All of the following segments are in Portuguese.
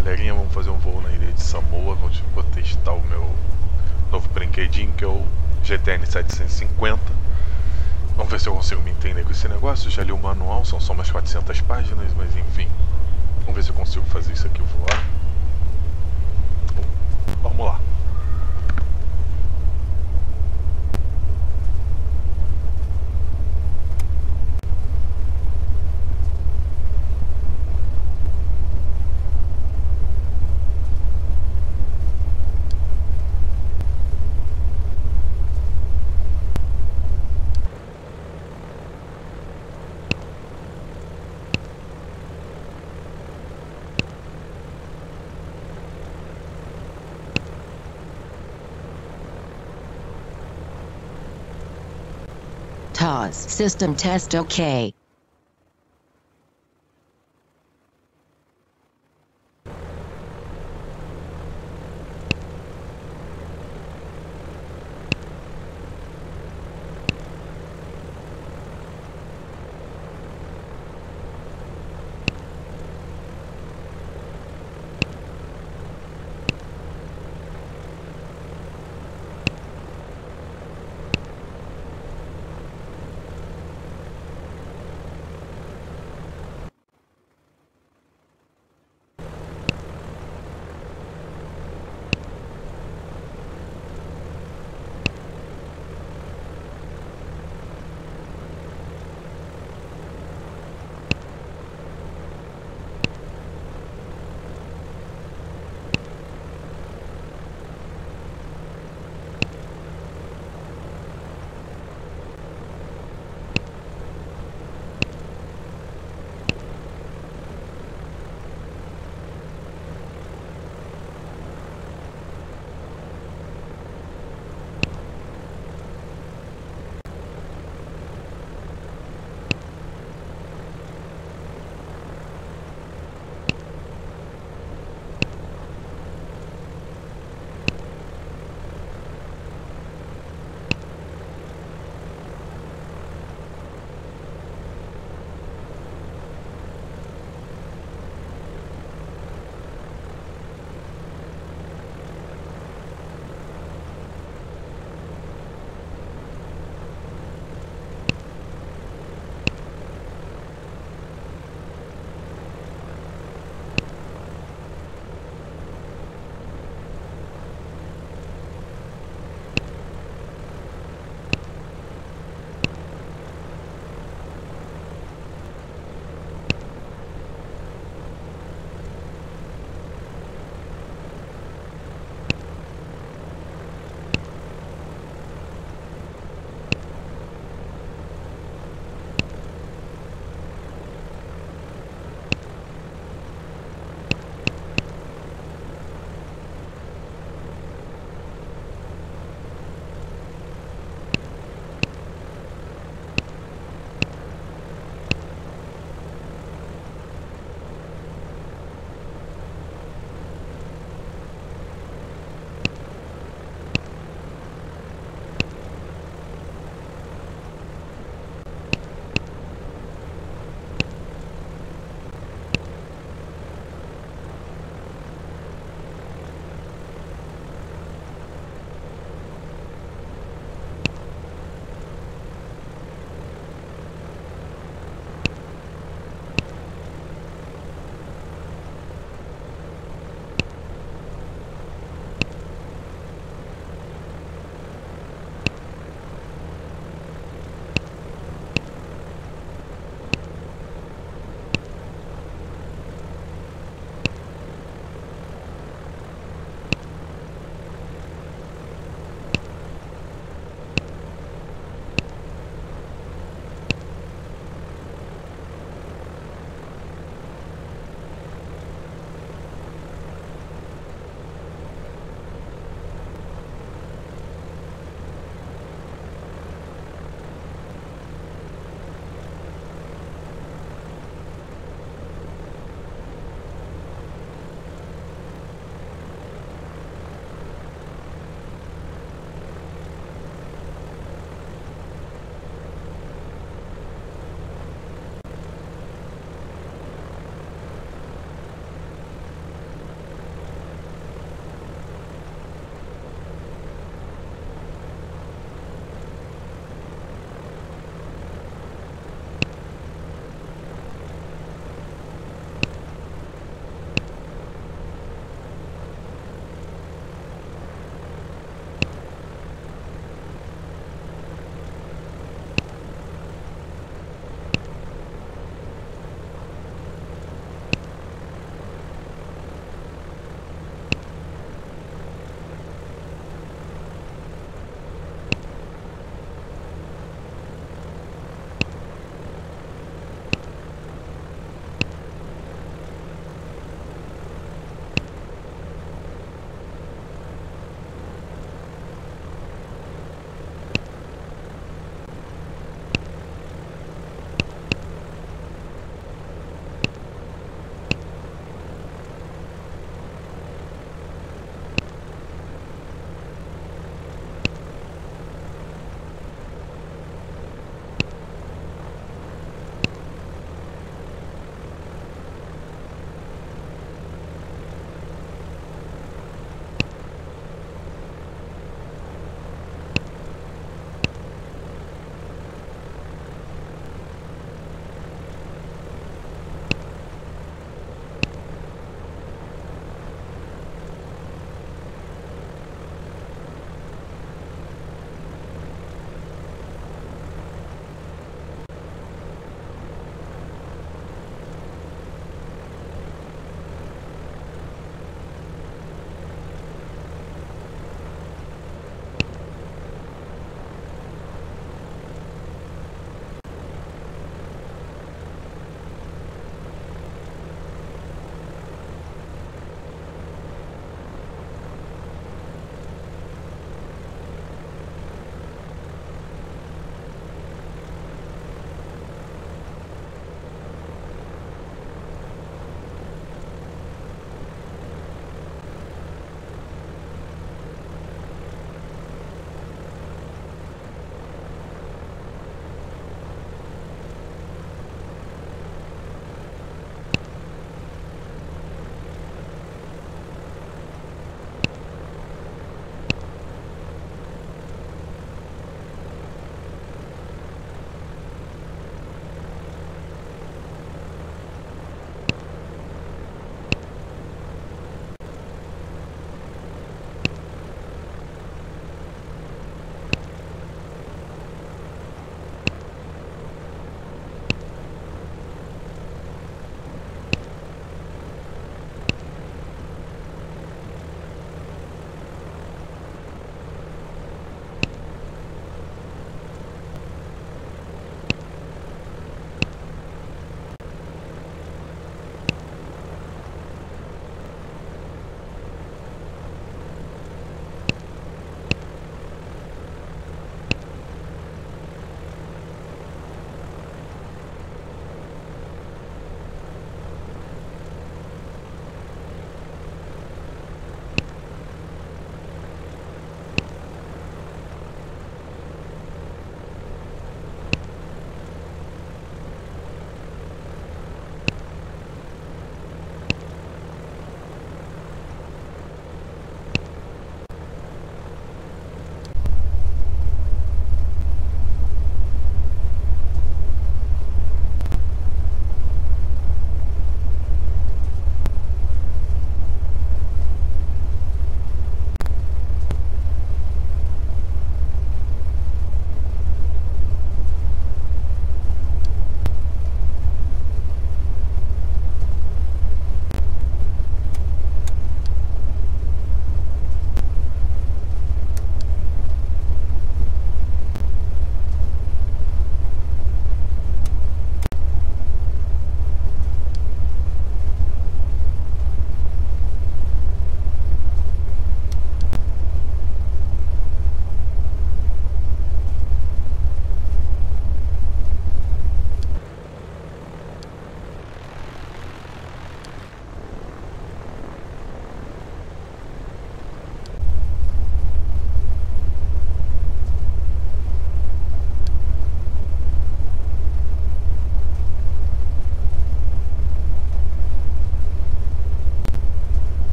Galerinha, vamos fazer um voo na ilha de Samoa. Vou testar o meu novo brinquedinho, que é o GTN 750. Vamos ver se eu consigo me entender com esse negócio. Já li o manual, são só umas 400 páginas, mas enfim. Vamos ver se eu consigo fazer isso aqui voar. Vamos lá. TAS system test OK.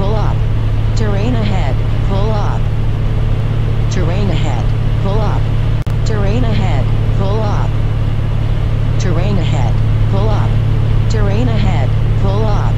pull up, terrain ahead, pull up, terrain ahead, pull up, terrain ahead, pull up, terrain ahead, pull up, terrain ahead, pull up.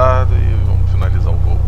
ajustado e vamos finalizar o voo.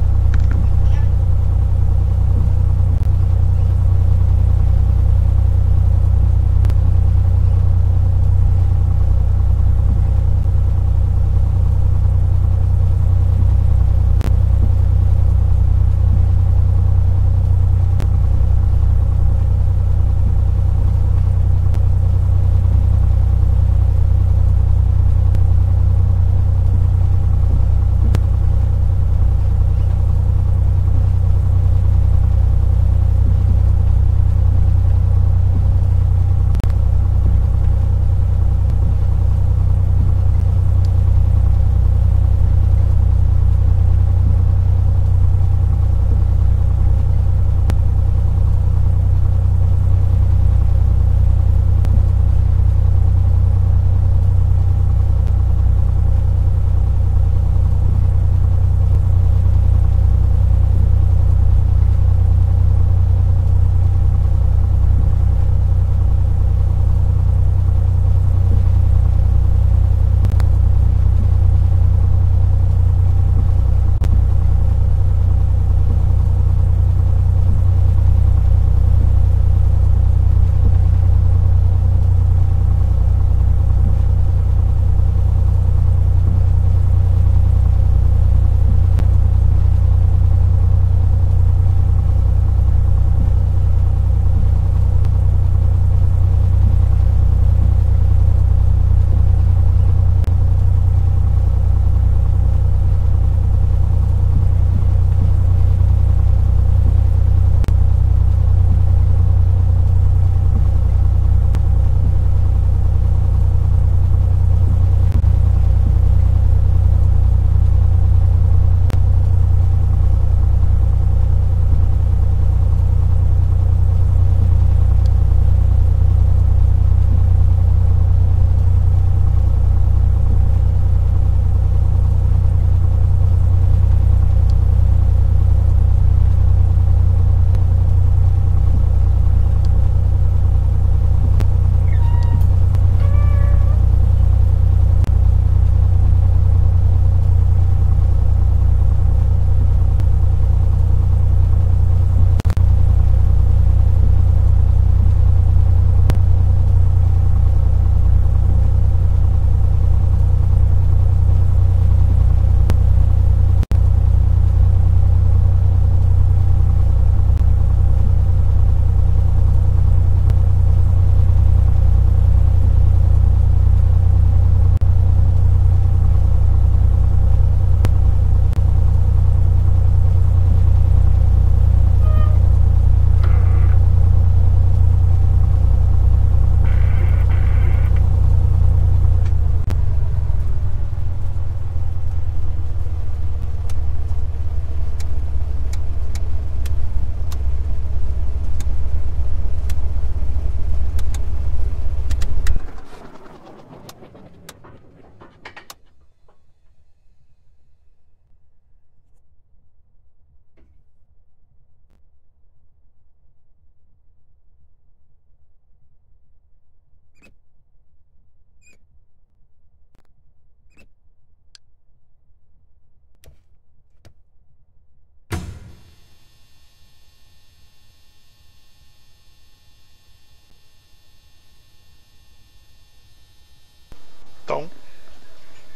Então,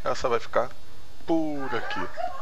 essa vai ficar por aqui.